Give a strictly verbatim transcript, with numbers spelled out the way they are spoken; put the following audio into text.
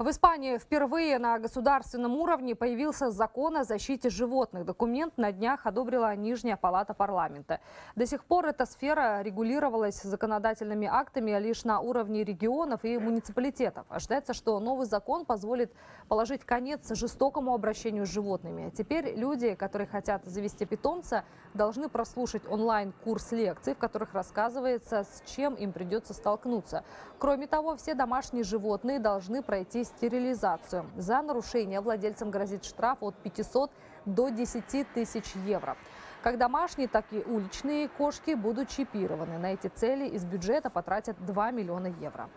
В Испании впервые на государственном уровне появился закон о защите животных. Документ на днях одобрила Нижняя палата парламента. До сих пор эта сфера регулировалась законодательными актами лишь на уровне регионов и муниципалитетов. Ожидается, что новый закон позволит положить конец жестокому обращению с животными. Теперь люди, которые хотят завести питомца, должны прослушать онлайн-курс лекций, в которых рассказывается, с чем им придется столкнуться. Кроме того, все домашние животные должны пройти стерилизацию. За нарушение владельцам грозит штраф от пятисот до десяти тысяч евро. Как домашние, так и уличные кошки будут чипированы. На эти цели из бюджета потратят два миллиона евро.